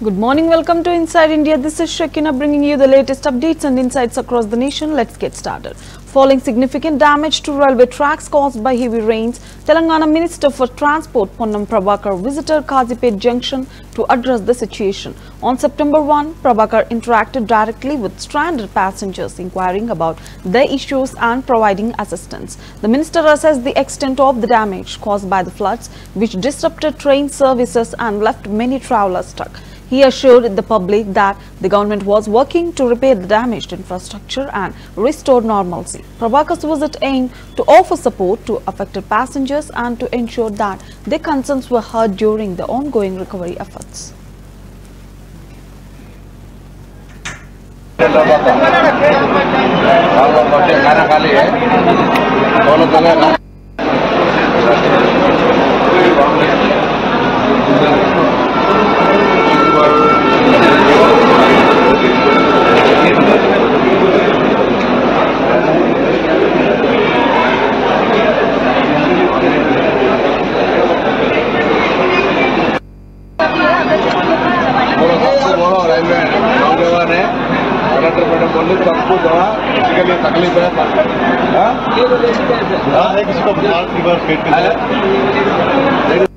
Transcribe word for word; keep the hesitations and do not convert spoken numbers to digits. Good morning, welcome to Inside India. This is Shekina bringing you the latest updates and insights across the nation. Let's get started. Following significant damage to railway tracks caused by heavy rains, Telangana Minister for Transport Ponnam Prabhakar visited Kazipet Junction to address the situation. On September first, Prabhakar interacted directly with stranded passengers, inquiring about their issues and providing assistance. The minister assessed the extent of the damage caused by the floods, which disrupted train services and left many travelers stuck. He assured the public that the government was working to repair the damaged infrastructure and restore normalcy. Prabhakar's visit aimed to offer support to affected passengers and to ensure that their concerns were heard during the ongoing recovery efforts. तकलीफ है